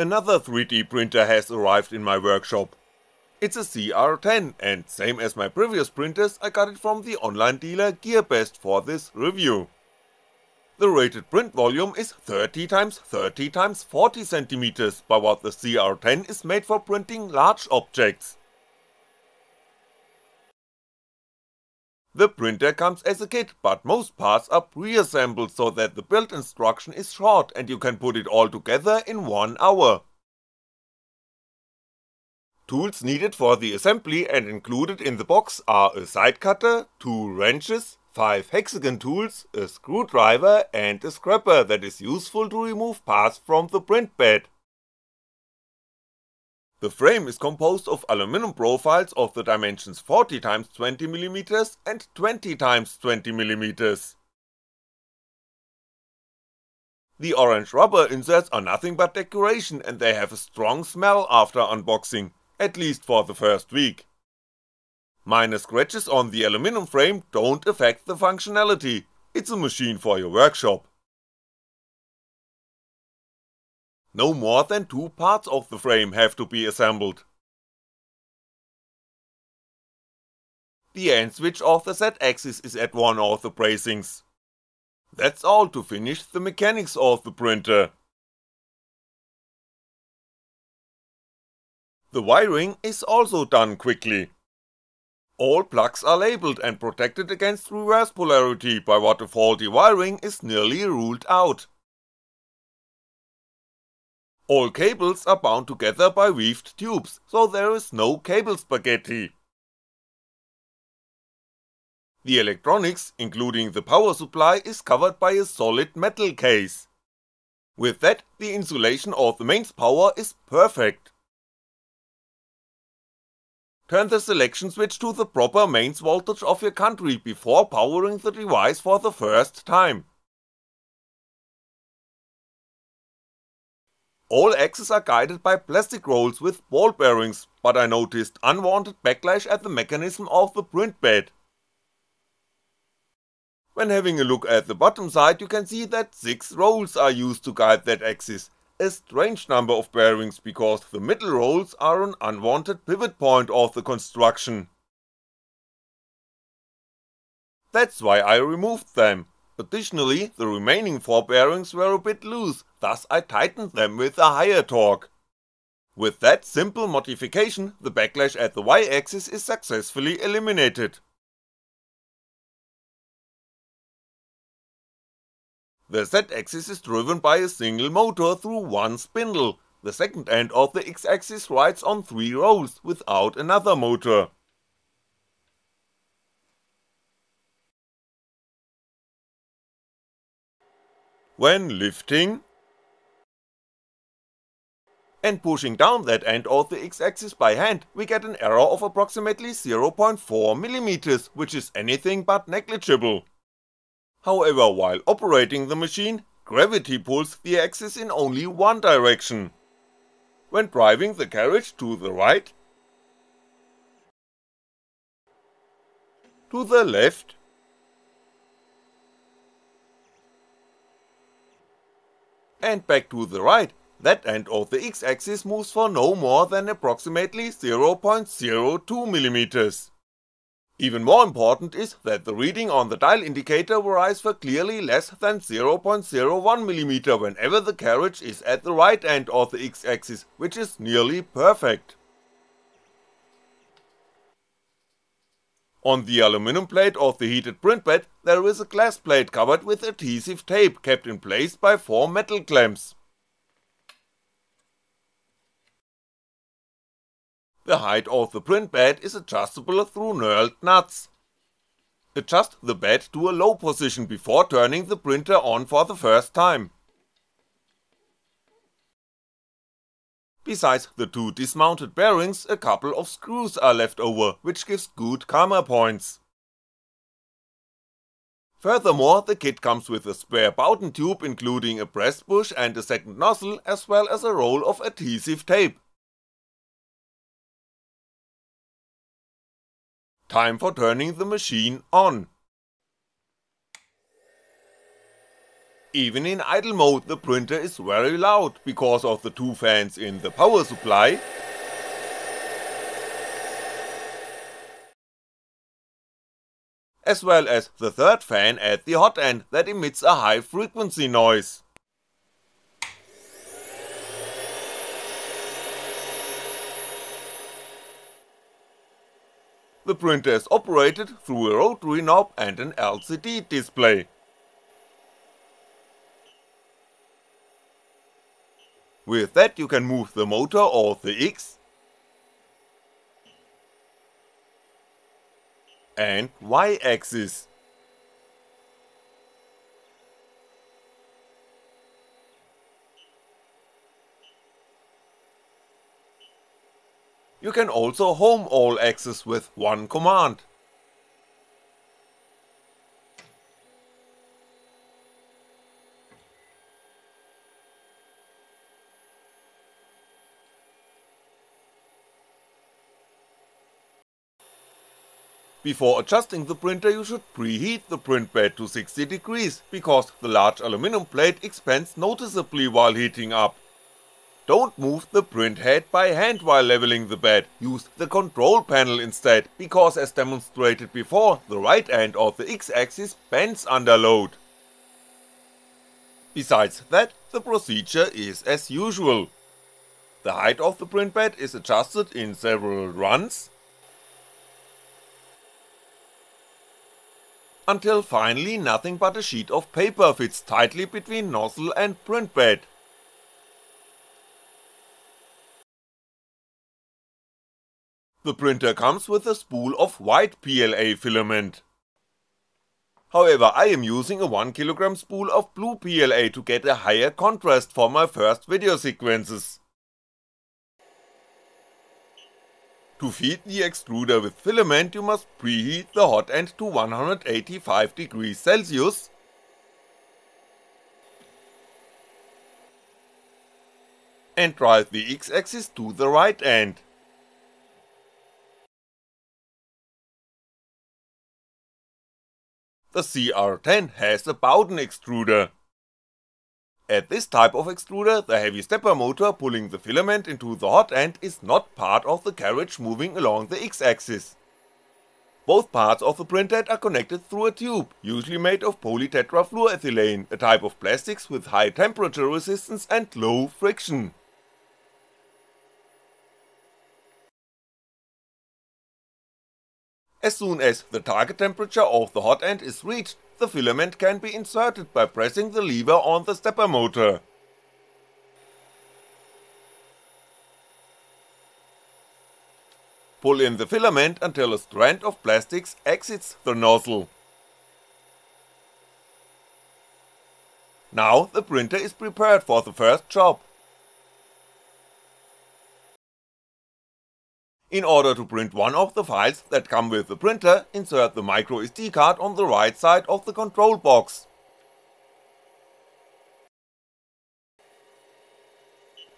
Another 3D printer has arrived in my workshop. It's a CR-10 and same as my previous printers, I got it from the online dealer GearBest for this review. The rated print volume is 30x30x40cm by what the CR-10 is made for printing large objects. The printer comes as a kit, but most parts are pre-assembled so that the build instruction is short and you can put it all together in 1 hour. Tools needed for the assembly and included in the box are a side cutter, 2 wrenches, 5 hexagon tools, a screwdriver and a scraper that is useful to remove parts from the print bed. The frame is composed of aluminum profiles of the dimensions 40x20mm and 20x20mm. The orange rubber inserts are nothing but decoration and they have a strong smell after unboxing, at least for the first week. Minor scratches on the aluminum frame don't affect the functionality, it's a machine for your workshop. No more than 2 parts of the frame have to be assembled. The end switch of the Z-axis is at one of the bracings. That's all to finish the mechanics of the printer. The wiring is also done quickly. All plugs are labelled and protected against reverse polarity by what a faulty wiring is nearly ruled out. All cables are bound together by weaved tubes, so there is no cable spaghetti. The electronics, including the power supply, is covered by a solid metal case. With that, the insulation of the mains power is perfect. Turn the selection switch to the proper mains voltage of your country before powering the device for the first time. All axes are guided by plastic rolls with ball bearings, but I noticed unwanted backlash at the mechanism of the print bed. When having a look at the bottom side you can see that 6 rolls are used to guide that axis, a strange number of bearings because the middle rolls are an unwanted pivot point of the construction. That's why I removed them. Additionally, the remaining 4 bearings were a bit loose, thus I tightened them with a higher torque. With that simple modification, the backlash at the Y-axis is successfully eliminated. The Z-axis is driven by a single motor through one spindle, the second end of the X-axis rides on 3 rolls without another motor. When lifting and pushing down that end of the X-axis by hand, we get an error of approximately 0.4mm, which is anything but negligible. However, while operating the machine, gravity pulls the axis in only one direction. When driving the carriage to the right, to the left, and back to the right, that end of the X-axis moves for no more than approximately 0.02mm. Even more important is that the reading on the dial indicator varies for clearly less than 0.01mm whenever the carriage is at the right end of the X-axis, which is nearly perfect. On the aluminum plate of the heated print bed there is a glass plate covered with adhesive tape kept in place by 4 metal clamps. The height of the print bed is adjustable through knurled nuts. Adjust the bed to a low position before turning the printer on for the first time. Besides the 2 dismounted bearings, a couple of screws are left over, which gives good camber points. Furthermore, the kit comes with a spare Bowden tube including a press bush and a second nozzle as well as a roll of adhesive tape. Time for turning the machine on. Even in idle mode the printer is very loud because of the two fans in the power supply, as well as the third fan at the hot end that emits a high frequency noise. The printer is operated through a rotary knob and an LCD display. With that you can move the motor or the X and Y axis. You can also home all axes with one command. Before adjusting the printer you should preheat the print bed to 60 degrees, because the large aluminum plate expands noticeably while heating up. Don't move the print head by hand while leveling the bed, use the control panel instead, because as demonstrated before, the right end of the X-axis bends under load. Besides that, the procedure is as usual. The height of the print bed is adjusted in several runs, until finally nothing but a sheet of paper fits tightly between nozzle and print bed. The printer comes with a spool of white PLA filament. However, I am using a 1kg spool of blue PLA to get a higher contrast for my first video sequences. To feed the extruder with filament you must preheat the hot end to 185 degrees Celsius and drive the X-axis to the right end. The CR-10 has a Bowden extruder. At this type of extruder, the heavy stepper motor pulling the filament into the hot end is not part of the carriage moving along the X-axis. Both parts of the print head are connected through a tube, usually made of polytetrafluoroethylene, a type of plastics with high temperature resistance and low friction. As soon as the target temperature of the hot end is reached, the filament can be inserted by pressing the lever on the stepper motor. Pull in the filament until a strand of plastics exits the nozzle. Now the printer is prepared for the first job. In order to print one of the files that come with the printer, insert the microSD card on the right side of the control box.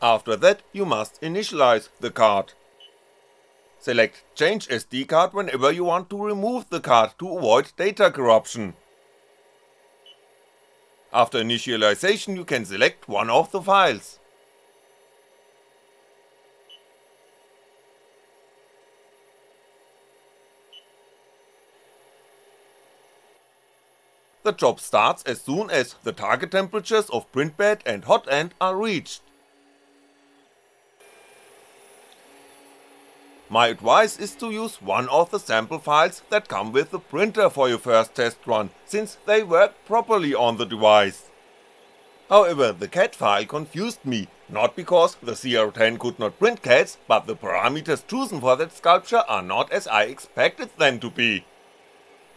After that you must initialize the card. Select Change SD card whenever you want to remove the card to avoid data corruption. After initialization you can select one of the files. The job starts as soon as the target temperatures of print bed and hot end are reached. My advice is to use one of the sample files that come with the printer for your first test run, since they work properly on the device. However, the CAD file confused me, not because the CR-10 could not print CADs, but the parameters chosen for that sculpture are not as I expected them to be.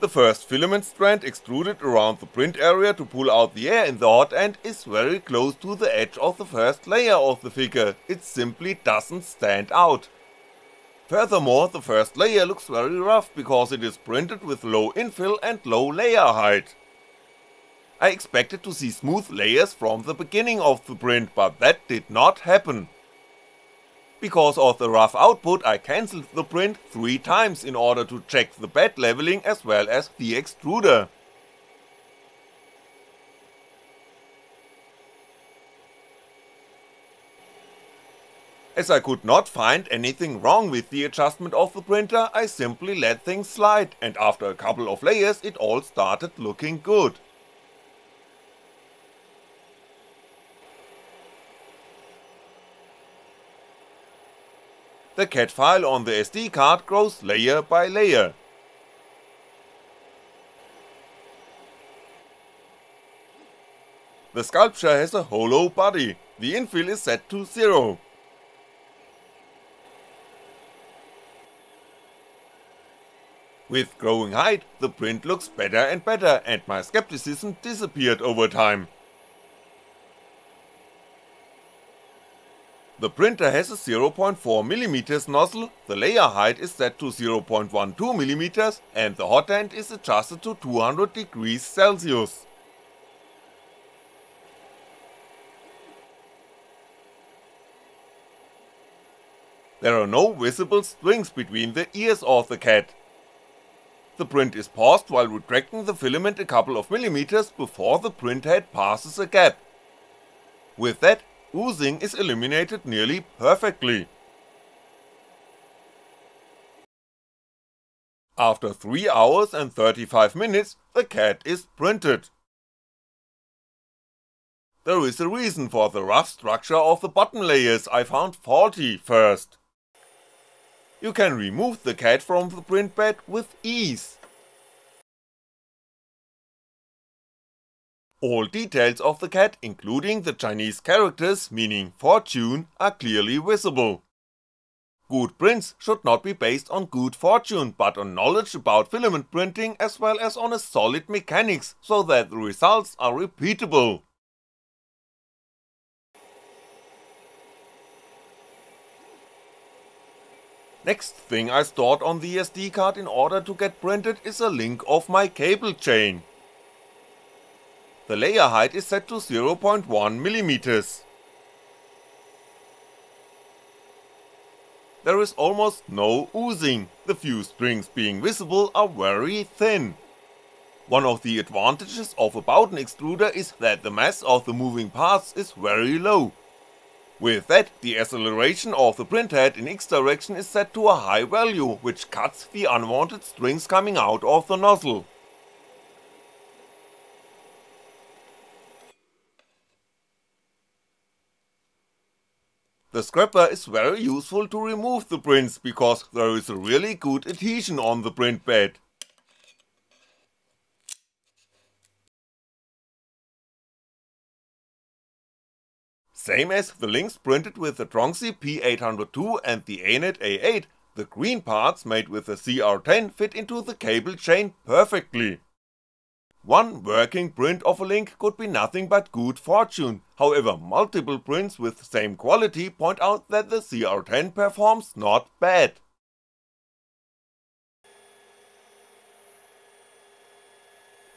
The first filament strand extruded around the print area to pull out the air in the hot end is very close to the edge of the first layer of the figure, it simply doesn't stand out. Furthermore, the first layer looks very rough because it is printed with low infill and low layer height. I expected to see smooth layers from the beginning of the print, but that did not happen. Because of the rough output I cancelled the print 3 times in order to check the bed leveling as well as the extruder. As I could not find anything wrong with the adjustment of the printer, I simply let things slide, and after a couple of layers it all started looking good. The CAD file on the SD card grows layer by layer. The sculpture has a hollow body, the infill is set to 0. With growing height, the print looks better and better, and my skepticism disappeared over time. The printer has a 0.4mm nozzle, the layer height is set to 0.12mm and the hot end is adjusted to 200 degrees Celsius. There are no visible strings between the ears of the CAD. The print is paused while retracting the filament a couple of millimeters before the printhead passes a gap. With that, oozing is eliminated nearly perfectly. After 3 hours and 35 minutes, the CAD is printed. There is a reason for the rough structure of the bottom layers I found faulty first. You can remove the CAD from the print bed with ease. All details of the CAD, including the Chinese characters meaning fortune, are clearly visible. Good prints should not be based on good fortune, but on knowledge about filament printing as well as on a solid mechanics, so that the results are repeatable. Next thing I stored on the SD card in order to get printed is a link of my cable chain. The layer height is set to 0.1mm. There is almost no oozing, the few strings being visible are very thin. One of the advantages of a Bowden extruder is that the mass of the moving parts is very low. With that, the acceleration of the printhead in X direction is set to a high value, which cuts the unwanted strings coming out of the nozzle. The scraper is very useful to remove the prints because there is a really good adhesion on the print bed. Same as the links printed with the Tronxy P802 and the Anet A8, the green parts made with the CR-10 fit into the cable chain perfectly. One working print of a link could be nothing but good fortune, however multiple prints with same quality point out that the CR-10 performs not bad.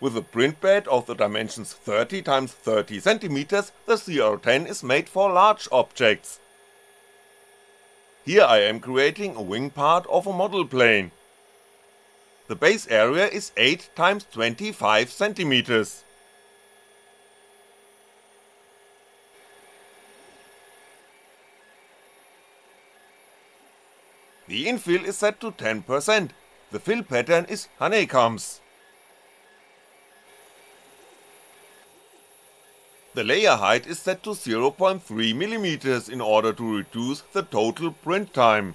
With a print bed of the dimensions 30x30cm, the CR-10 is made for large objects. Here I am creating a wing part of a model plane. The base area is 8x25cm. The infill is set to 10%, the fill pattern is honeycombs. The layer height is set to 0.3mm in order to reduce the total print time.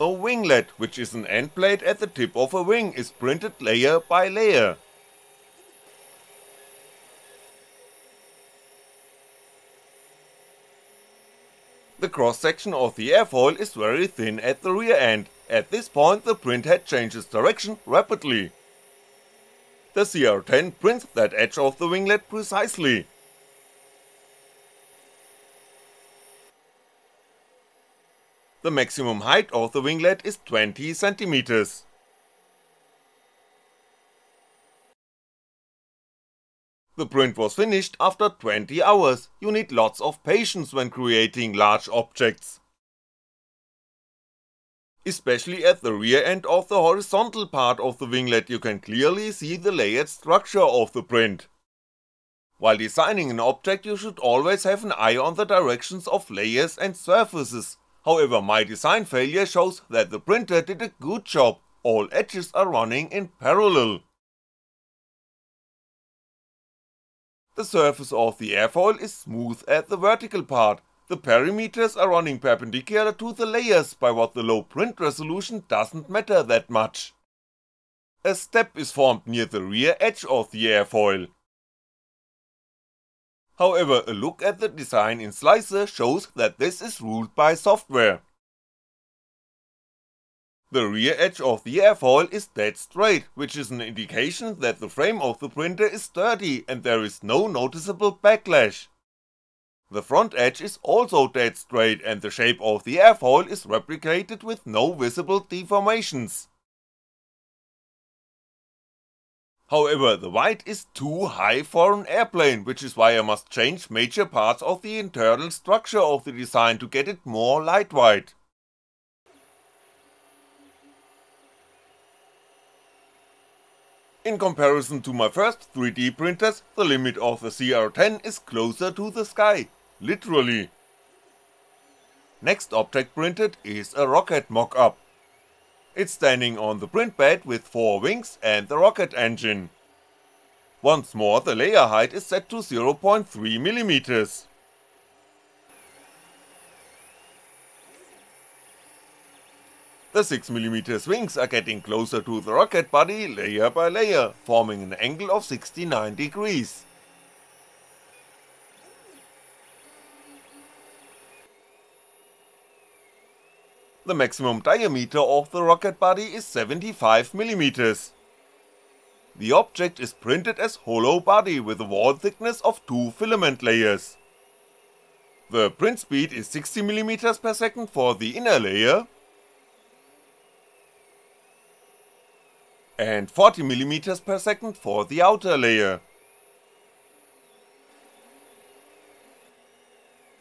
A winglet, which is an end plate at the tip of a wing, is printed layer by layer. The cross section of the airfoil is very thin at the rear end, at this point the printhead changes direction rapidly. The CR-10 prints that edge of the winglet precisely. The maximum height of the winglet is 20cm. The print was finished after 20 hours, you need lots of patience when creating large objects. Especially at the rear end of the horizontal part of the winglet you can clearly see the layered structure of the print. While designing an object you should always have an eye on the directions of layers and surfaces. However, my design failure shows that the printer did a good job, all edges are running in parallel. The surface of the airfoil is smooth at the vertical part, the perimeters are running perpendicular to the layers by what the low print resolution doesn't matter that much. A step is formed near the rear edge of the airfoil. However, a look at the design in Slicer shows that this is ruled by software. The rear edge of the airfoil is dead straight, which is an indication that the frame of the printer is sturdy and there is no noticeable backlash. The front edge is also dead straight and the shape of the airfoil is replicated with no visible deformations. However, the height is too high for an airplane, which is why I must change major parts of the internal structure of the design to get it more lightweight. In comparison to my first 3D printers, the limit of the CR-10 is closer to the sky, literally. Next object printed is a rocket mock-up. It's standing on the print bed with four wings and the rocket engine. Once more the layer height is set to 0.3mm. The 6mm wings are getting closer to the rocket body layer by layer, forming an angle of 69 degrees. The maximum diameter of the rocket body is 75mm. The object is printed as hollow body with a wall thickness of 2 filament layers. The print speed is 60mm per second for the inner layer and 40mm per second for the outer layer.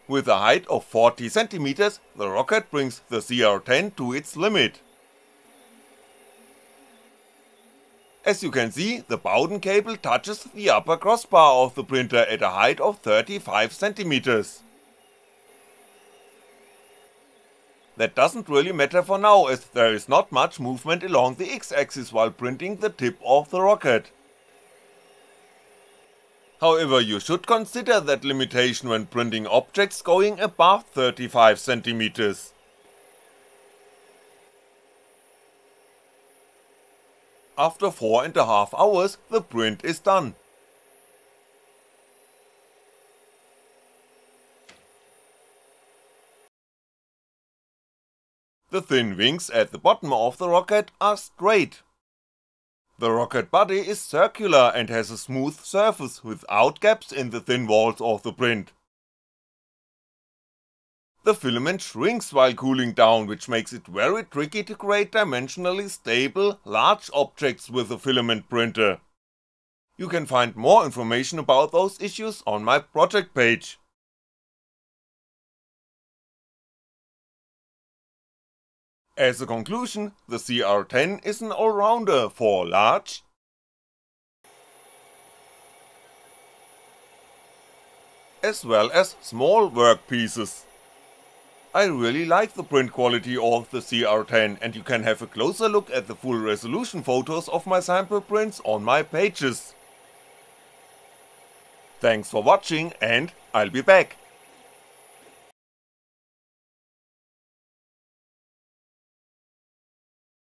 With a height of 40cm, the rocket brings the CR-10 to its limit. As you can see, the Bowden cable touches the upper crossbar of the printer at a height of 35cm. That doesn't really matter for now, as there is not much movement along the X-axis while printing the tip of the rocket. However, you should consider that limitation when printing objects going above 35cm. After 4.5 hours, the print is done. The thin wings at the bottom of the rocket are straight. The rocket body is circular and has a smooth surface without gaps in the thin walls of the print. The filament shrinks while cooling down, which makes it very tricky to create dimensionally stable, large objects with a filament printer. You can find more information about those issues on my project page. As a conclusion, the CR-10 is an all-rounder for large, as well as small workpieces. I really like the print quality of the CR-10 and you can have a closer look at the full resolution photos of my sample prints on my pages. Thanks for watching and I'll be back.